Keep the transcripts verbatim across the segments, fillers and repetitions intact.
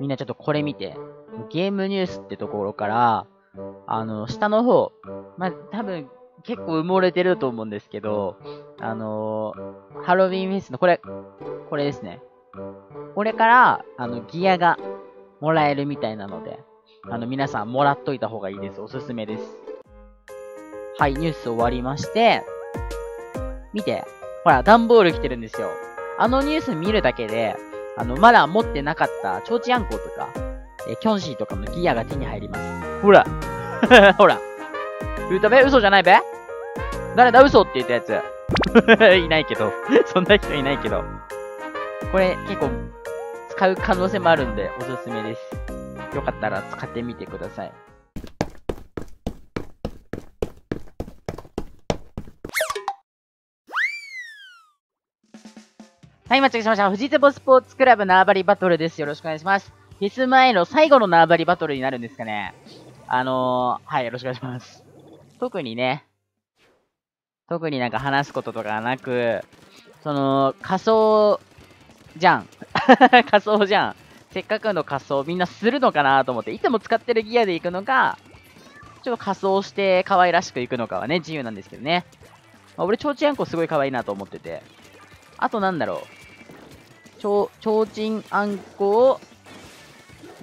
みんなちょっとこれ見て、ゲームニュースってところから、あの、下の方、まあ、多分、結構埋もれてると思うんですけど、あのー、ハロウィンフェスの、これ、これですね。これから、あの、ギアがもらえるみたいなので、あの、皆さんもらっといた方がいいです。おすすめです。はい、ニュース終わりまして、見て、ほら、段ボール来てるんですよ。あのニュース見るだけで、あの、まだ持ってなかった、ちょうちあんことか、え、キョンシーとかのギアが手に入ります。ほらほら歌べ嘘じゃないべ誰だ嘘って言ったやつ。いないけど。そんな人いないけど。これ結構使う可能性もあるんでおすすめです。よかったら使ってみてください。はい、間違えしました。フジテボスポーツクラブ縄張りバトルです。よろしくお願いします。フェス前の最後の縄張りバトルになるんですかね。あのー、はい、よろしくお願いします。特にね、特になんか話すこととかなく、その、仮装じゃん。仮装じゃん。せっかくの仮装みんなするのかなと思って、いつも使ってるギアで行くのか、ちょっと仮装して可愛らしく行くのかはね、自由なんですけどね。まあ、俺、ちょうちあんこすごい可愛いなと思ってて。あとなんだろう。ちょう、ちょうちんあんこを、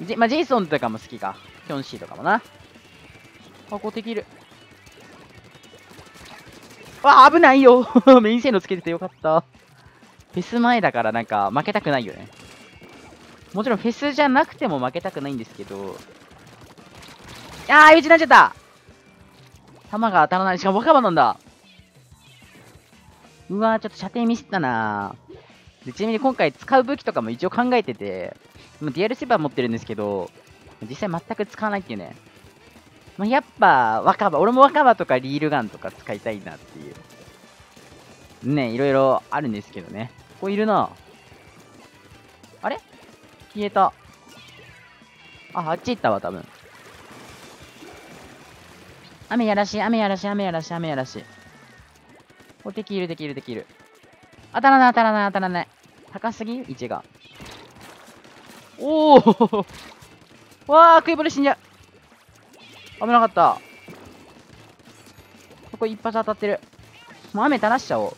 ジまあ、ジェイソンとかも好きか。キョンシーとかもな。あ、こうできる。わ、危ないよメイン性能つけててよかった。フェス前だからなんか負けたくないよね。もちろんフェスじゃなくても負けたくないんですけど。あー、打ちになっちゃった弾が当たらない。しかも若葉なんだ。うわー、ちょっと射程ミスったなで。ちなみに今回使う武器とかも一応考えてて、デュアルセバー持ってるんですけど、実際全く使わないっていうね。まあ、やっぱ、若葉。俺も若葉とかリールガンとか使いたいなっていう。ね、いろいろあるんですけどね。ここいるな。あれ消えた。あ、あっち行ったわ、多分。雨やらしい、雨やらしい、雨やらしい、雨やらしい。お、できる、できる、できる。当たらない、当たらない、当たらない。高すぎ位置が。おおわー、食いぶり死んじゃう。危なかった。ここ一発当たってる。もう雨垂らしちゃおう。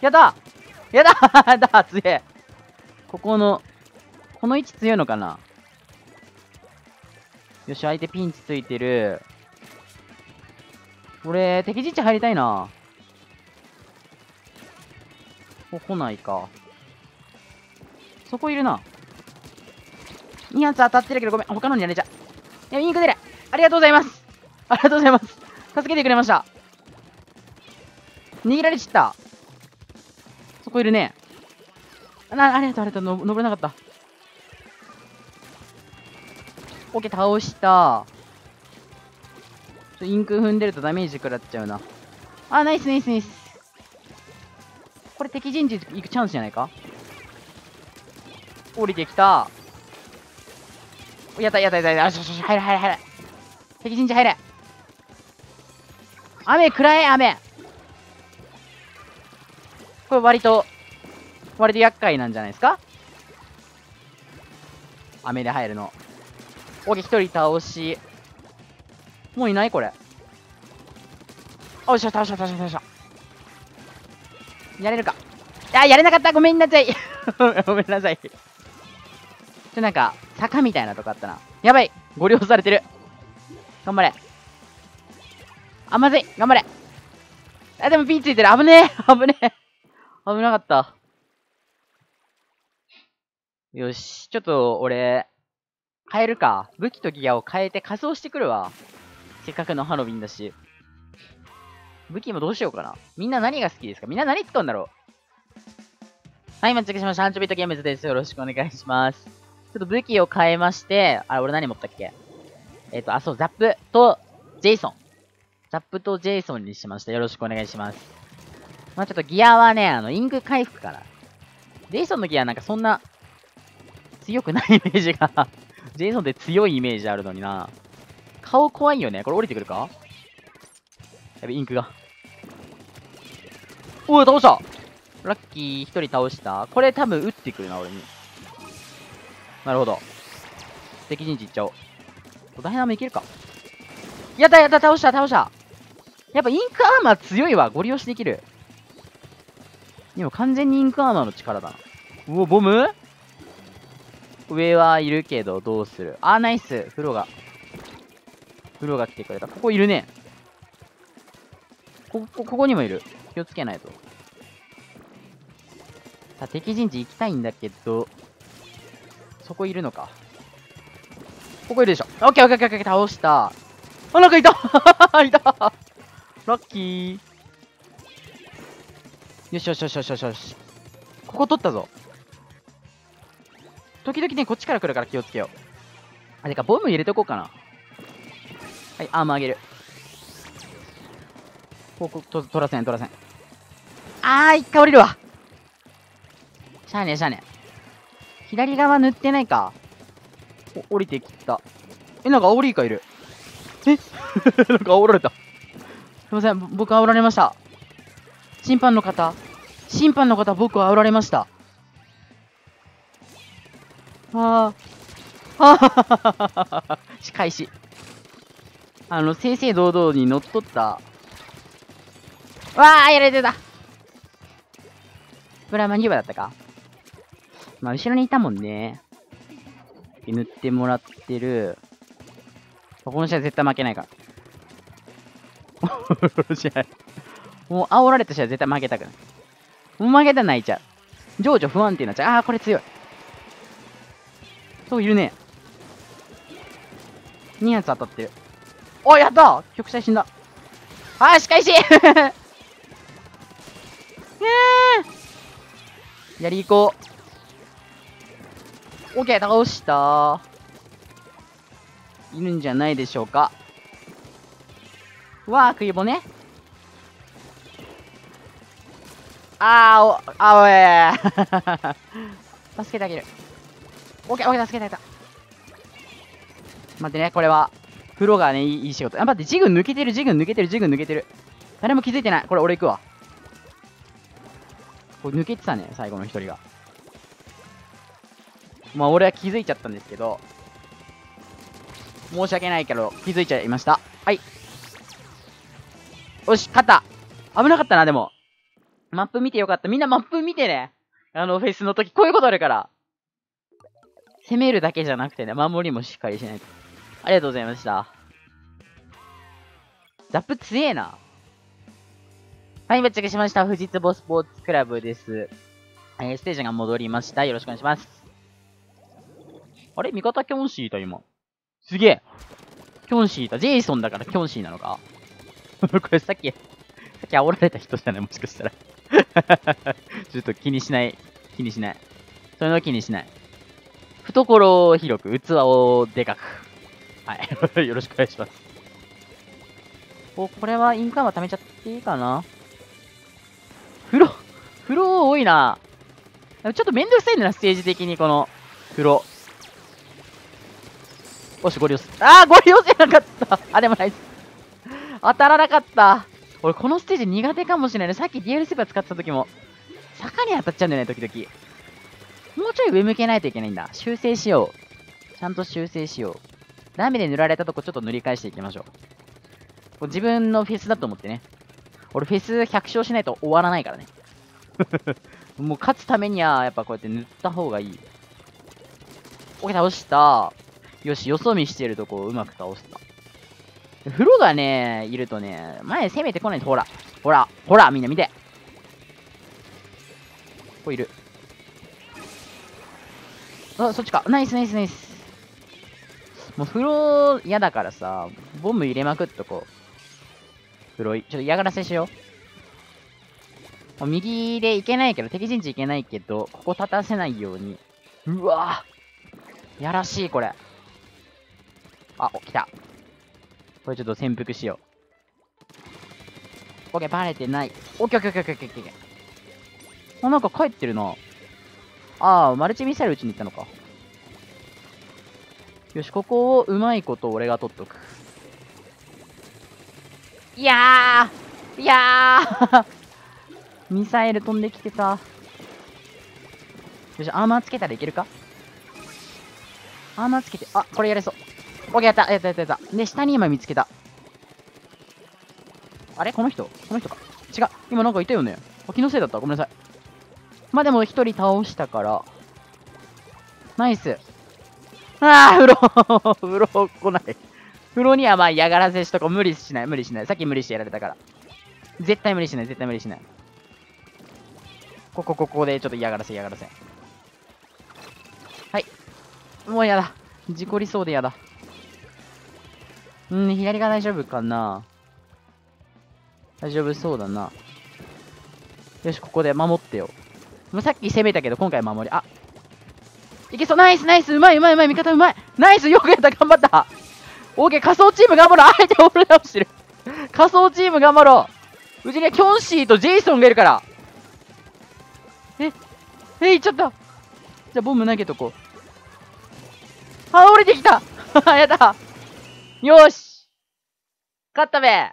やだやだやだ強え。ここの、この位置強いのかなよし、相手ピンチついてる。俺、敵陣地入りたいな。ここ来ないか。そこいるな。に発当たってるけどごめん。他のにやれちゃう。いや、インク出る。ありがとうございます。ありがとうございます。助けてくれました。逃げられちった。そこいるね。な、ありがとう、ありがとう。登れなかった。オッケー、倒した。インク踏んでるとダメージ食らっちゃうな。あ、ナイス、ナイス、ナイス。これ敵陣地行くチャンスじゃないか？降りてきた。やったやったやったやった。入れ入れ入れ。敵陣地入れ。雨くらえ、雨。これ割と、割と厄介なんじゃないですか雨で入るの。オッケー、一人倒し。もういないこれ。おいしょ、倒した倒した倒した。やれるか。あ、やれなかった。ごめんなさい。ごめんなさい。ちょ、なんか、坂みたいなとこあったな。やばいご利用されてる頑張れあ、まずい頑張れあ、でもピンついてる危ねえ危ねえ危なかった。よし、ちょっと俺、変えるか。武器とギアを変えて仮装してくるわ。せっかくのハロウィンだし。武器もどうしようかな。みんな何が好きですかみんな何使うんだろうはい、間違えしました。アンチョビットゲームズです。よろしくお願いします。ちょっと武器を変えまして、あれ、俺何持ったっけえっと、あ、そう、ザップとジェイソン。ザップとジェイソンにしました。よろしくお願いします。まあちょっとギアはね、あの、インク回復から。ジェイソンのギアなんかそんな、強くないイメージが。ジェイソンって強いイメージあるのにな。顔怖いよね。これ降りてくるかやべ、インクが。おい、倒したラッキー、一人倒した。これ多分撃ってくるな、俺に。なるほど。敵陣地行っちゃおう。ダイナマいけるか。やったやった、倒した倒した。やっぱインクアーマー強いわ。ゴリ押しできる。でも完全にインクアーマーの力だな。うお、ボム上はいるけど、どうする。あー、ナイス。フロが。フロが来てくれた。ここいるね。ここ、ここにもいる。気をつけないと。さあ、敵陣地行きたいんだけど、そこいるのか。ここいるでしょ。オッケーオッケーオッケーオッケー、倒した。あ、なんかいたいたラッキー。よしよしよしよしよしよし。ここ取ったぞ。時々ね、こっちから来るから気をつけよう。あ、てか、ボム入れとこうかな。はい、アーム上げる。ここ、と、取らせん、取らせん。あー、一回降りるわ。しゃあね、しゃあね。左側塗ってないか。お、降りてきた。え、なんか煽りイカいる。えなんか煽られた。すいません、僕煽られました。審判の方。審判の方、僕は煽られました。ああ。ああ。仕返し。あの、正々堂々に乗っ取った。わあ、やられてた。ブラマニューバーだったか。まあ、後ろにいたもんね。塗ってもらってる。この試合絶対負けないから。この試合。もう煽られた試合絶対負けたくない。もう負けたら泣いちゃう。情緒不安定になっちゃう。ああ、これ強い。そう、いるね。に発当たってる。おい、やったー、極彩死んだ。あー、仕返しねえ。やりいこう。オッケー、倒したー。いるんじゃないでしょうか。うわー、食い骨。あー、お、あー、おい。助けてあげる。オッケー、オッケー、助けてあげた。待ってね、これは。プロがね、いい、いい仕事。あ、待って、ジグ抜けてる、ジグ抜けてる、ジグ抜けてる。誰も気づいてない。これ、俺行くわ。これ抜けてたね、最後の一人が。まあ、俺は気づいちゃったんですけど。申し訳ないけど、気づいちゃいました。はい。よし、勝った。危なかったな、でも。マップ見てよかった。みんなマップ見てね。あの、フェスの時、こういうことあるから。攻めるだけじゃなくてね、守りもしっかりしないと。ありがとうございました。ザップ強えな。はい、めっちゃけしました。藤壺スポーツクラブです。えー、ステージが戻りました。よろしくお願いします。あれ、味方キョンシーいた、今。すげえ。キョンシーいた。ジェイソンだからキョンシーなのかこれさっき、さっき煽られた人じゃないもしかしたら。ちょっと気にしない。気にしない。そういうの気にしない。懐を広く、器をでかく。はい。よろしくお願いします。お、これはインカーは貯めちゃっていいかな。風呂、風呂多いな。ちょっとめんどくさいんだな、ステージ的にこの、風呂。よし、ゴリ押す。あー、ゴリ押せなかった。あ、でもない。当たらなかった。俺、このステージ苦手かもしれないね。さっき ディーエル スーパー使ってた時も、坂に当たっちゃうんだよね、時々。もうちょい上向けないといけないんだ。修正しよう。ちゃんと修正しよう。ラメで塗られたとこちょっと塗り返していきましょう。自分のフェスだと思ってね。俺フェスひゃく勝しないと終わらないからね。もう勝つためにはやっぱこうやって塗った方がいい。OK、倒した。よし、よそ見してるとこをうまく倒した。風呂がね、いるとね、前攻めてこないと、ほら、ほら、ほら、みんな見て。ここいる。あ、そっちか。ナイスナイスナイス。もう風呂嫌だからさ、ボム入れまくっとこう。風呂い、ちょっと嫌がらせしよう。右でいけないけど、敵陣地いけないけど、ここ立たせないように。うわぁやらしい、これ。あ、お、来た。これちょっと潜伏しよう。オッケー、バレてない。オッケーオッケーオッケーオッケーオッケー。あ、なんか帰ってるな。ああ、マルチミサイル撃ちに行ったのか。よし、ここをうまいこと俺が取っとく。いやーいやーミサイル飛んできてた。よし、アーマーつけたらいけるかアーマーつけて、あ、これやれそう。オッケー、やった、やった、やった、やった。で、下に今見つけた。あれこの人この人か。違う。今なんかいたよね。気のせいだった。ごめんなさい。まあ、でも一人倒したから。ナイス。ああ、風呂風呂来ない。風呂にはまあ嫌がらせしとこ。無理しない、無理しない。さっき無理してやられたから。絶対無理しない、絶対無理しない。ここ、ここでちょっと嫌がらせ、嫌がらせ。はい。もうやだ。事故りそうでやだ。うん、左が大丈夫かな。大丈夫そうだな。よし、ここで守ってよ。もうさっき攻めたけど、今回守り。あ、いけそう。ナイスナイス。うまいうまいうまい。味方うまい。ナイス。よくやった。頑張った。オーケー。仮想チーム頑張ろう。相手を俺倒してる。仮想チーム頑張ろう。うちにはキョンシーとジェイソンがいるから。え、え、いっちゃった。じゃあ、ボム投げとこう。あ、降りてきた。やだ。よし。勝ったべ。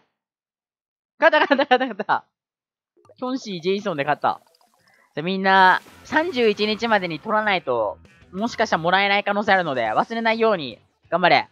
勝った勝った勝った勝った。キョンシー、ジェイソンで勝った。じゃあみんな、さんじゅういちにちまでに取らないと、もしかしたらもらえない可能性あるので、忘れないように、頑張れ。